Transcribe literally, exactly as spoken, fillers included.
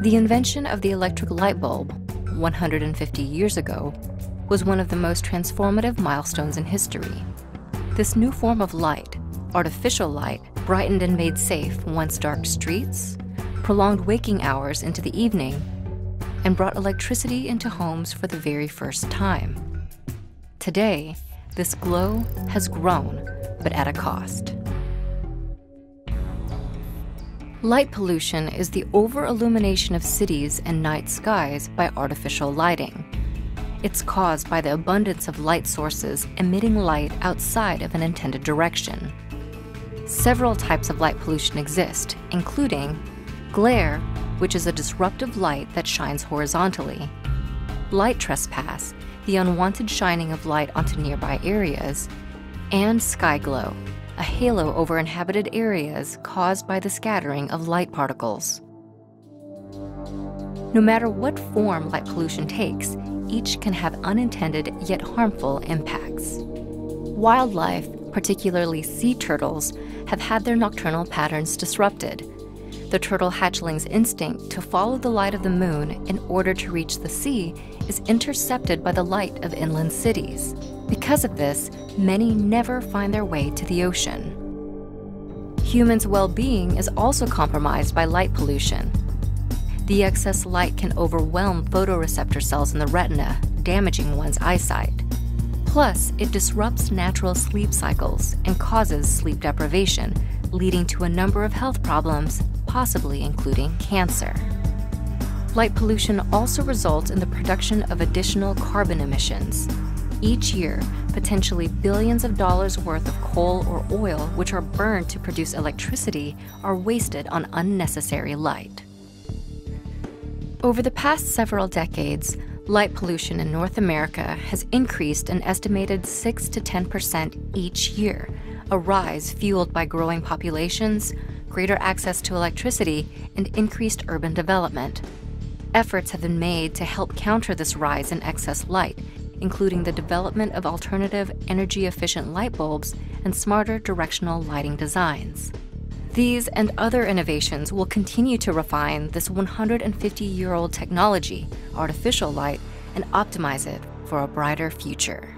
The invention of the electric light bulb one hundred fifty years ago was one of the most transformative milestones in history. This new form of light, artificial light, brightened and made safe once dark streets, prolonged waking hours into the evening, and brought electricity into homes for the very first time. Today, this glow has grown, but at a cost. Light pollution is the over-illumination of cities and night skies by artificial lighting. It's caused by the abundance of light sources emitting light outside of an intended direction. Several types of light pollution exist, including glare, which is a disruptive light that shines horizontally, light trespass, the unwanted shining of light onto nearby areas, and sky glow, a halo over inhabited areas caused by the scattering of light particles. No matter what form light pollution takes, each can have unintended yet harmful impacts. Wildlife, particularly sea turtles, have had their nocturnal patterns disrupted. The turtle hatchling's instinct to follow the light of the moon in order to reach the sea is intercepted by the light of inland cities. Because of this, many never find their way to the ocean. Humans' well-being is also compromised by light pollution. The excess light can overwhelm photoreceptor cells in the retina, damaging one's eyesight. Plus, it disrupts natural sleep cycles and causes sleep deprivation, leading to a number of health problems, possibly including cancer. Light pollution also results in the production of additional carbon emissions. Each year, potentially billions of dollars worth of coal or oil, which are burned to produce electricity, are wasted on unnecessary light. Over the past several decades, light pollution in North America has increased an estimated six to ten percent each year, a rise fueled by growing populations, greater access to electricity, and increased urban development. Efforts have been made to help counter this rise in excess light, including the development of alternative energy-efficient light bulbs and smarter directional lighting designs. These and other innovations will continue to refine this one hundred fifty-year-old technology, artificial light, and optimize it for a brighter future.